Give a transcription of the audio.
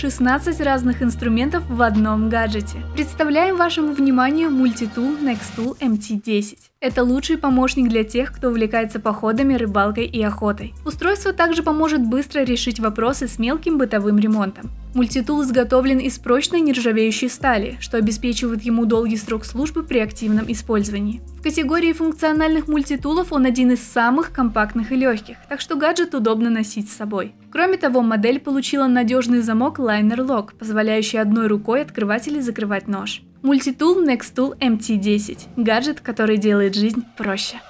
16 разных инструментов в одном гаджете. Представляем вашему вниманию мультитул NexTool MT10. Это лучший помощник для тех, кто увлекается походами, рыбалкой и охотой. Устройство также поможет быстро решить вопросы с мелким бытовым ремонтом. Мультитул изготовлен из прочной нержавеющей стали, что обеспечивает ему долгий срок службы при активном использовании. В категории функциональных мультитулов он один из самых компактных и легких, так что гаджет удобно носить с собой. Кроме того, модель получила надежный замок Liner Lock, позволяющий одной рукой открывать или закрывать нож. Мультитул NexTool MT10 – гаджет, который делает жизнь проще.